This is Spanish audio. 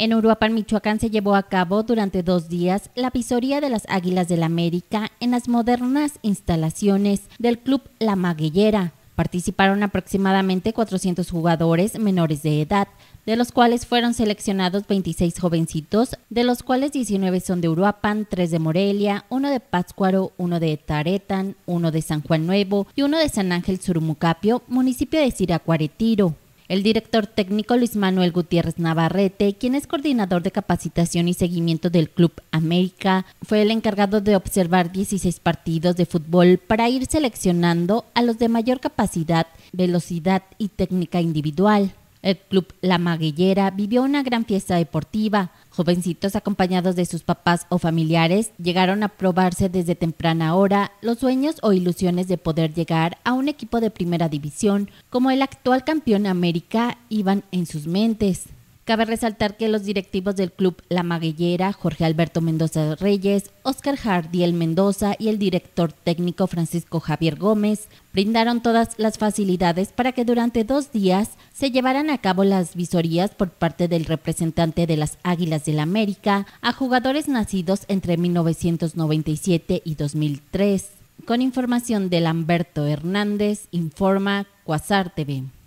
En Uruapan, Michoacán, se llevó a cabo durante 2 días la visoría de las Águilas del América en las modernas instalaciones del Club La Maguillera. Participaron aproximadamente 400 jugadores menores de edad, de los cuales fueron seleccionados 26 jovencitos, de los cuales 19 son de Uruapan, 3 de Morelia, 1 de Pátzcuaro, 1 de Taretan, 1 de San Juan Nuevo y 1 de San Ángel Surumucapio, municipio de Siracuaretiro. El director técnico Luis Manuel Gutiérrez Navarrete, quien es coordinador de capacitación y seguimiento del Club América, fue el encargado de observar 16 partidos de fútbol para ir seleccionando a los de mayor capacidad, velocidad y técnica individual. El Club La Maguillera vivió una gran fiesta deportiva. Jovencitos acompañados de sus papás o familiares llegaron a probarse desde temprana hora los sueños o ilusiones de poder llegar a un equipo de primera división, como el actual campeón América, iban en sus mentes. Cabe resaltar que los directivos del Club La Maguillera, Jorge Alberto Mendoza de Reyes, Oscar Hardiel Mendoza y el director técnico Francisco Javier Gómez brindaron todas las facilidades para que durante 2 días se llevaran a cabo las visorías por parte del representante de las Águilas del América a jugadores nacidos entre 1997 y 2003. Con información de Lamberto Hernández, informa Cuasar TV.